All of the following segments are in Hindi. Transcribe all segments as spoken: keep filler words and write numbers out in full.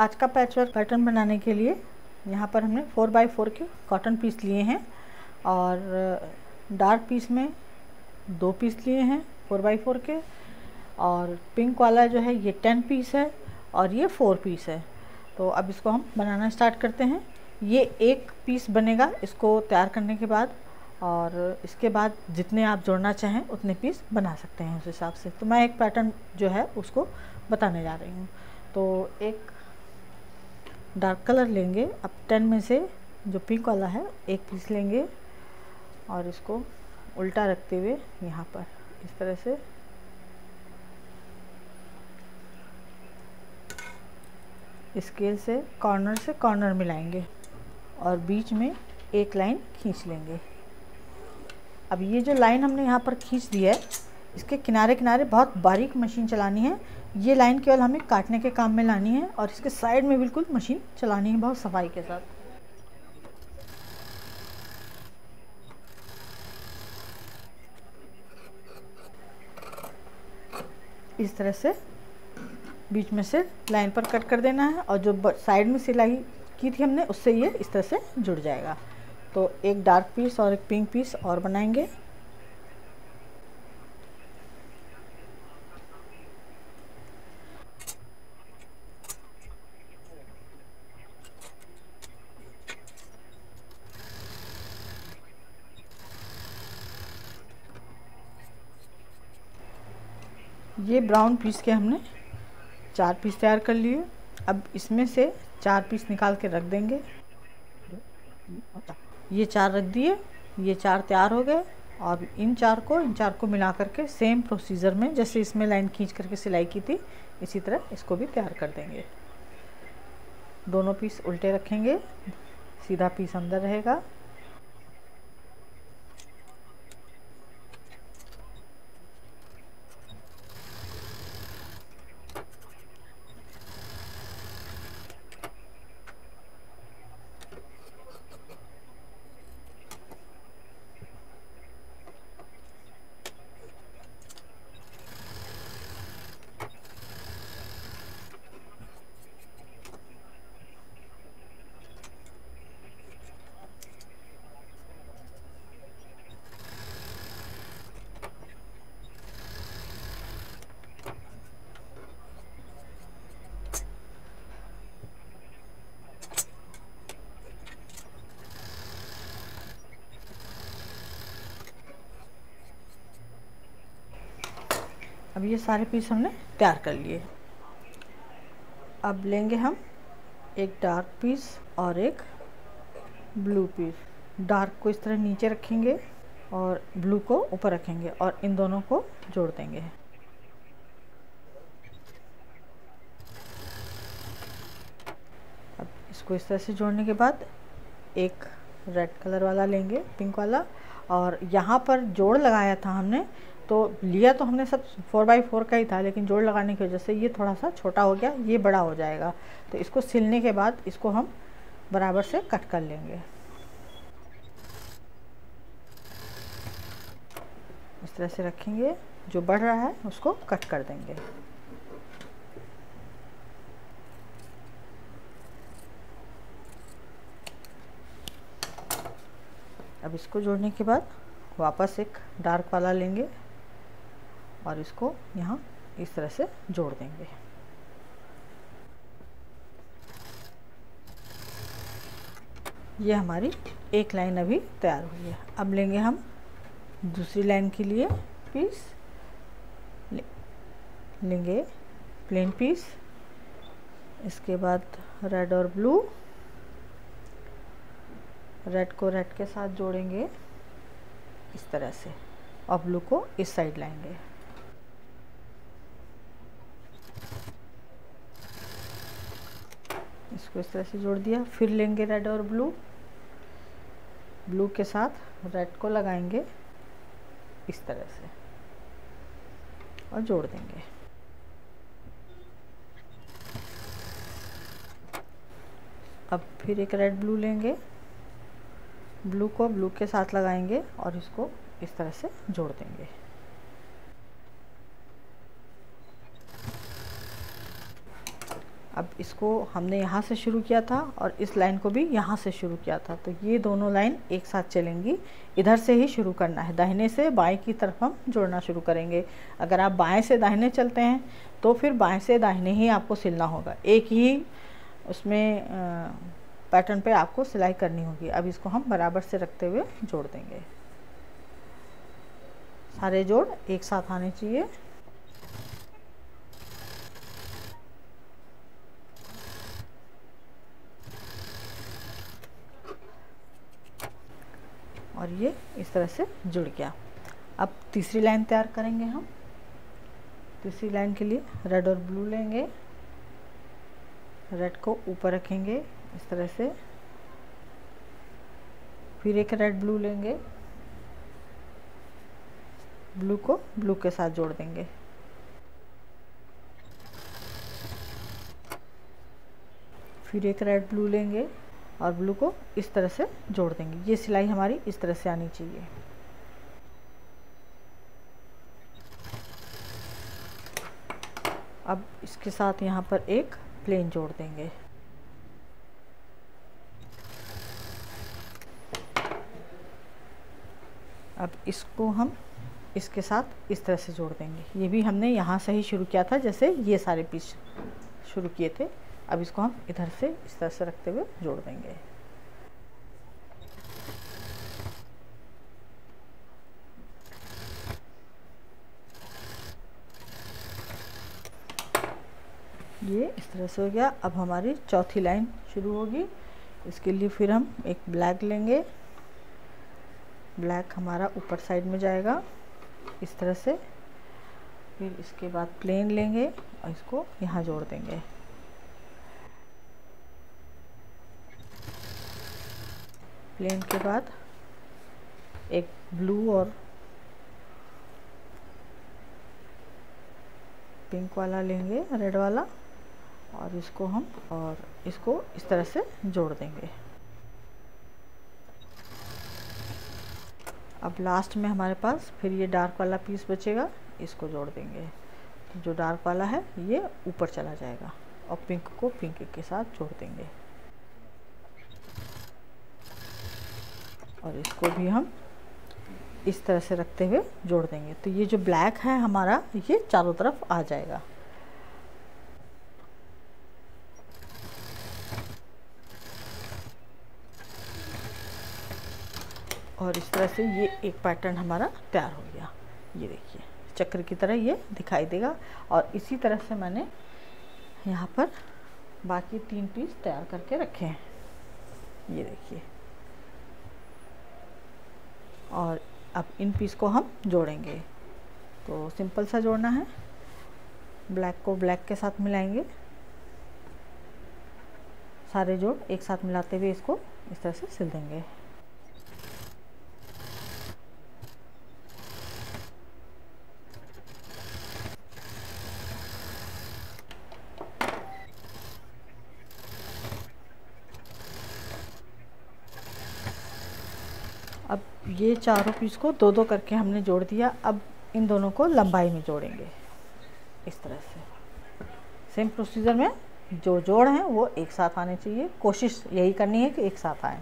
आज का पैचवर्क पैटर्न बनाने के लिए यहाँ पर हमने फोर बाई फोर के कॉटन पीस लिए हैं और डार्क पीस में दो पीस लिए हैं फोर बाई फोर के, और पिंक वाला जो है ये टेन पीस है और ये फोर पीस है। तो अब इसको हम बनाना स्टार्ट करते हैं। ये एक पीस बनेगा इसको तैयार करने के बाद, और इसके बाद जितने आप जोड़ना चाहें उतने पीस बना सकते हैं उस हिसाब से। तो मैं एक पैटर्न जो है उसको बताने जा रही हूँ। तो एक डार्क कलर लेंगे, अब टेन में से जो पिंक वाला है एक पीस लेंगे और इसको उल्टा रखते हुए यहाँ पर इस तरह से स्केल से कॉर्नर से कॉर्नर मिलाएंगे और बीच में एक लाइन खींच लेंगे। अब ये जो लाइन हमने यहाँ पर खींच दी है इसके किनारे किनारे बहुत बारीक मशीन चलानी है। ये लाइन केवल हमें काटने के काम में लानी है और इसके साइड में बिल्कुल मशीन चलानी है बहुत सफाई के साथ। इस तरह से बीच में से लाइन पर कट कर देना है और जो साइड में सिलाई की थी हमने उससे ये इस तरह से जुड़ जाएगा। तो एक डार्क पीस और एक पिंक पीस और बनाएंगे। ये ब्राउन पीस के हमने चार पीस तैयार कर लिए। अब इसमें से चार पीस निकाल के रख देंगे। ये चार रख दिए, ये चार तैयार हो गए। और इन चार को इन चार को मिला करके सेम प्रोसीजर में जैसे इसमें लाइन खींच करके सिलाई की थी इसी तरह इसको भी तैयार कर देंगे। दोनों पीस उल्टे रखेंगे, सीधा पीस अंदर रहेगा। अब ये सारे पीस हमने तैयार कर लिए। अब लेंगे हम एक डार्क पीस और एक ब्लू पीस। डार्क को इस तरह नीचे रखेंगे और ब्लू को ऊपर रखेंगे और इन दोनों को जोड़ देंगे। अब इसको इस तरह से जोड़ने के बाद एक रेड कलर वाला लेंगे, पिंक वाला, और यहाँ पर जोड़ लगाया था हमने। तो लिया तो हमने सब फोर बाई फोर का ही था, लेकिन जोड़ लगाने की वजह से ये थोड़ा सा छोटा हो गया, ये बड़ा हो जाएगा। तो इसको सिलने के बाद इसको हम बराबर से कट कर लेंगे इस तरह से रखेंगे। जो बढ़ रहा है उसको कट कर देंगे। अब इसको जोड़ने के बाद वापस एक डार्क वाला लेंगे और इसको यहाँ इस तरह से जोड़ देंगे। ये हमारी एक लाइन अभी तैयार हुई है। अब लेंगे हम दूसरी लाइन के लिए पीस, ले, लेंगे प्लेन पीस, इसके बाद रेड और ब्लू। रेड को रेड के साथ जोड़ेंगे इस तरह से और ब्लू को इस साइड लाएंगे। इसको इस तरह से जोड़ दिया। फिर लेंगे रेड और ब्लू, ब्लू के साथ रेड को लगाएंगे इस तरह से और जोड़ देंगे। अब फिर एक रेड ब्लू लेंगे, ब्लू को ब्लू के साथ लगाएंगे और इसको इस तरह से जोड़ देंगे। अब इसको हमने यहाँ से शुरू किया था और इस लाइन को भी यहाँ से शुरू किया था, तो ये दोनों लाइन एक साथ चलेंगी। इधर से ही शुरू करना है, दाहिने से बाएं की तरफ हम जोड़ना शुरू करेंगे। अगर आप बाएं से दाहिने चलते हैं तो फिर बाएं से दाहिने ही आपको सिलना होगा, एक ही उसमें पैटर्न पे आपको सिलाई करनी होगी। अब इसको हम बराबर से रखते हुए जोड़ देंगे, सारे जोड़ एक साथ आने चाहिए। और ये इस तरह से जुड़ गया। अब तीसरी लाइन तैयार करेंगे हम। तीसरी लाइन के लिए रेड और ब्लू लेंगे, रेड को ऊपर रखेंगे इस तरह से, फिर एक रेड ब्लू लेंगे, ब्लू को ब्लू के साथ जोड़ देंगे। फिर एक रेड ब्लू लेंगे और ब्लू को इस तरह से जोड़ देंगे। ये सिलाई हमारी इस तरह से आनी चाहिए। अब इसके साथ यहाँ पर एक प्लेन जोड़ देंगे। अब इसको हम इसके साथ इस तरह से जोड़ देंगे। ये भी हमने यहाँ से ही शुरू किया था, जैसे ये सारे पीस शुरू किए थे। अब इसको हम इधर से इस तरह से रखते हुए जोड़ देंगे। ये इस तरह से हो गया। अब हमारी चौथी लाइन शुरू होगी। इसके लिए फिर हम एक ब्लैक लेंगे, ब्लैक हमारा ऊपर साइड में जाएगा इस तरह से। फिर इसके बाद प्लेन लेंगे और इसको यहाँ जोड़ देंगे। प्लेन के बाद एक ब्लू और पिंक वाला लेंगे, रेड वाला, और इसको हम और इसको इस तरह से जोड़ देंगे। अब लास्ट में हमारे पास फिर ये डार्क वाला पीस बचेगा, इसको जोड़ देंगे। तो जो डार्क वाला है ये ऊपर चला जाएगा और पिंक को पिंक के साथ जोड़ देंगे और इसको भी हम इस तरह से रखते हुए जोड़ देंगे। तो ये जो ब्लैक है हमारा ये चारों तरफ आ जाएगा। और इस तरह से ये एक पैटर्न हमारा तैयार हो गया। ये देखिए चक्र की तरह ये दिखाई देगा। और इसी तरह से मैंने यहाँ पर बाकी तीन पीस तैयार करके रखे हैं, ये देखिए। और अब इन पीस को हम जोड़ेंगे। तो सिंपल सा जोड़ना है, ब्लैक को ब्लैक के साथ मिलाएंगे, सारे जोड़ एक साथ मिलाते हुए इसको इस तरह से सिल देंगे। अब ये चारों पीस को दो दो करके हमने जोड़ दिया। अब इन दोनों को लंबाई में जोड़ेंगे इस तरह से। सेम प्रोसीजर में जो जोड़ हैं वो एक साथ आने चाहिए, कोशिश यही करनी है कि एक साथ आए।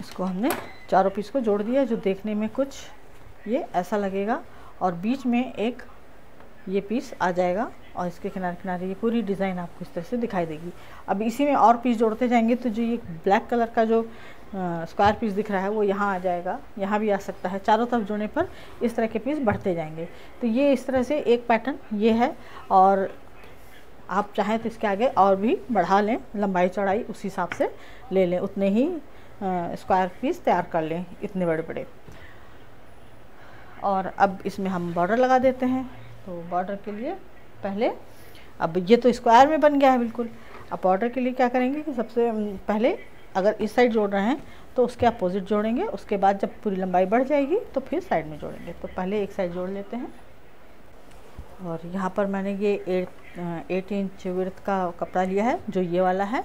इसको हमने चारों पीस को जोड़ दिया, जो देखने में कुछ ये ऐसा लगेगा। और बीच में एक ये पीस आ जाएगा और इसके किनारे किनारे ये पूरी डिज़ाइन आपको इस तरह से दिखाई देगी। अब इसी में और पीस जोड़ते जाएंगे तो जो ये ब्लैक कलर का जो स्क्वायर पीस दिख रहा है वो यहाँ आ जाएगा, यहाँ भी आ सकता है। चारों तरफ जोड़ने पर इस तरह के पीस बढ़ते जाएंगे। तो ये इस तरह से एक पैटर्न ये है, और आप चाहें तो इसके आगे और भी बढ़ा लें, लंबाई चौड़ाई उसी हिसाब से ले लें, उतने ही स्क्वायर पीस तैयार कर लें इतने बड़े बड़े। और अब इसमें हम बॉर्डर लगा देते हैं। तो बॉर्डर के लिए पहले, अब ये तो स्क्वायर में बन गया है बिल्कुल। अब बॉर्डर के लिए क्या करेंगे कि सबसे पहले अगर इस साइड जोड़ रहे हैं तो उसके अपोजिट जोड़ेंगे, उसके बाद जब पूरी लंबाई बढ़ जाएगी तो फिर साइड में जोड़ेंगे। तो पहले एक साइड जोड़ लेते हैं। और यहाँ पर मैंने ये एट एट इंच विड्थ का कपड़ा लिया है जो ये वाला है,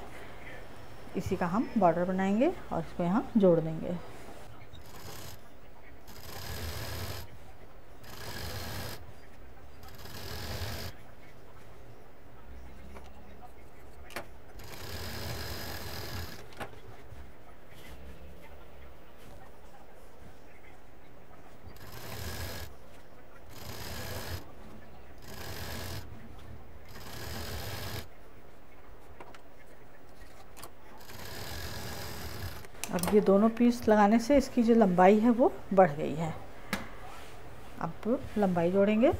इसी का हम बॉर्डर बनाएंगे और इसको यहाँ जोड़ देंगे। अब ये दोनों पीस लगाने से इसकी जो लंबाई है वो बढ़ गई है। अब लंबाई जोड़ेंगे।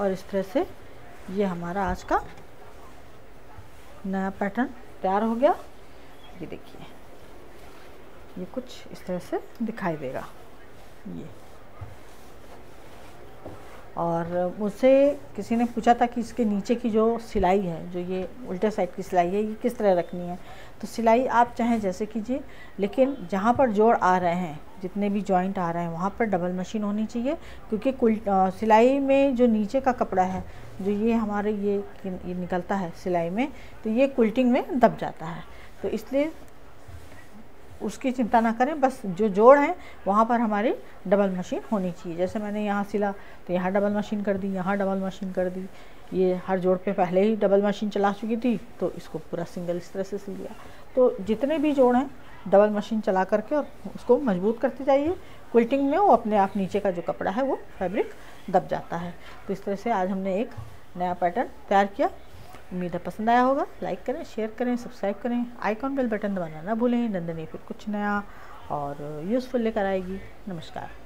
और इस तरह से ये हमारा आज का नया पैटर्न तैयार हो गया। ये देखिए, ये कुछ इस तरह से दिखाई देगा ये। और मुझसे किसी ने पूछा था कि इसके नीचे की जो सिलाई है, जो ये उल्टे साइड की सिलाई है, ये किस तरह रखनी है। तो सिलाई आप चाहें जैसे कीजिए, लेकिन जहाँ पर जोड़ आ रहे हैं, जितने भी जॉइंट आ रहे हैं, वहाँ पर डबल मशीन होनी चाहिए, क्योंकि कुल आ, सिलाई में जो नीचे का कपड़ा है, जो ये हमारे ये, ये निकलता है सिलाई में, तो ये क्विल्टिंग में दब जाता है। तो इसलिए उसकी चिंता ना करें, बस जो जोड़ हैं वहाँ पर हमारी डबल मशीन होनी चाहिए। जैसे मैंने यहाँ सिला तो यहाँ डबल मशीन कर दी, यहाँ डबल मशीन कर दी। ये हर जोड़ पे पहले ही डबल मशीन चला चुकी थी, तो इसको पूरा सिंगल इस तरह से सिल लिया। तो जितने भी जोड़ हैं डबल मशीन चला करके और उसको मजबूत करते जाइए। क्विल्टिंग में वो अपने आप नीचे का जो कपड़ा है वो फैब्रिक दब जाता है। तो इस तरह से आज हमने एक नया पैटर्न तैयार किया। उम्मीद है पसंद आया होगा। लाइक करें, शेयर करें, सब्सक्राइब करें, आइकॉन बेल बटन दबाना ना भूलें। नंदिनी फिर कुछ नया और यूज़फुल लेकर आएगी। नमस्कार।